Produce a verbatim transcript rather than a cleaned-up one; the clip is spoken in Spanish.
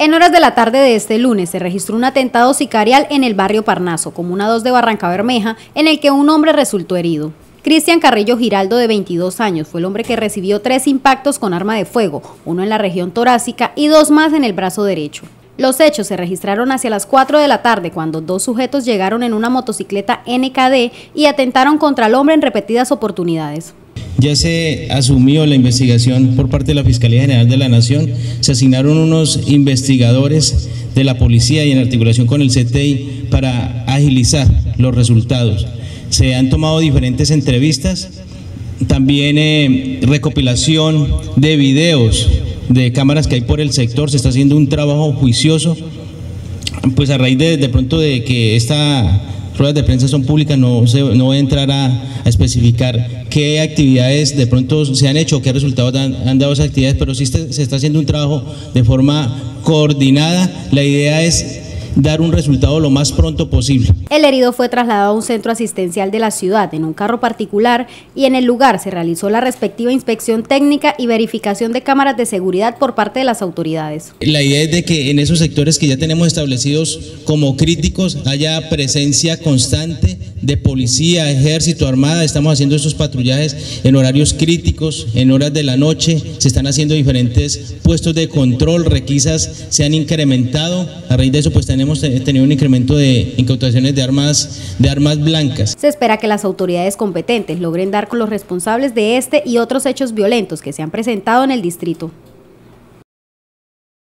En horas de la tarde de este lunes se registró un atentado sicarial en el barrio Parnaso, comuna dos de Barrancabermeja, en el que un hombre resultó herido. Cristian Carrillo Giraldo, de veintidós años, fue el hombre que recibió tres impactos con arma de fuego, uno en la región torácica y dos más en el brazo derecho. Los hechos se registraron hacia las cuatro de la tarde cuando dos sujetos llegaron en una motocicleta N K D y atentaron contra el hombre en repetidas oportunidades. Ya se asumió la investigación por parte de la Fiscalía General de la Nación, se asignaron unos investigadores de la policía y en articulación con el C T I para agilizar los resultados. Se han tomado diferentes entrevistas, también eh, recopilación de videos de cámaras que hay por el sector. Se está haciendo un trabajo juicioso, pues a raíz de, de pronto de que esta... Pruebas de prensa son públicas, no, se, no voy a entrar a, a especificar qué actividades de pronto se han hecho, qué resultados han, han dado esas actividades, pero sí se, se está haciendo un trabajo de forma coordinada. La idea es dar un resultado lo más pronto posible. El herido fue trasladado a un centro asistencial de la ciudad en un carro particular y en el lugar se realizó la respectiva inspección técnica y verificación de cámaras de seguridad por parte de las autoridades. La idea es de que en esos sectores que ya tenemos establecidos como críticos haya presencia constante de policía, ejército, armada. Estamos haciendo estos patrullajes en horarios críticos, en horas de la noche, se están haciendo diferentes puestos de control, requisas se han incrementado, a raíz de eso pues tenemos Hemos tenido un incremento de incautaciones de armas, de armas blancas. Se espera que las autoridades competentes logren dar con los responsables de este y otros hechos violentos que se han presentado en el distrito.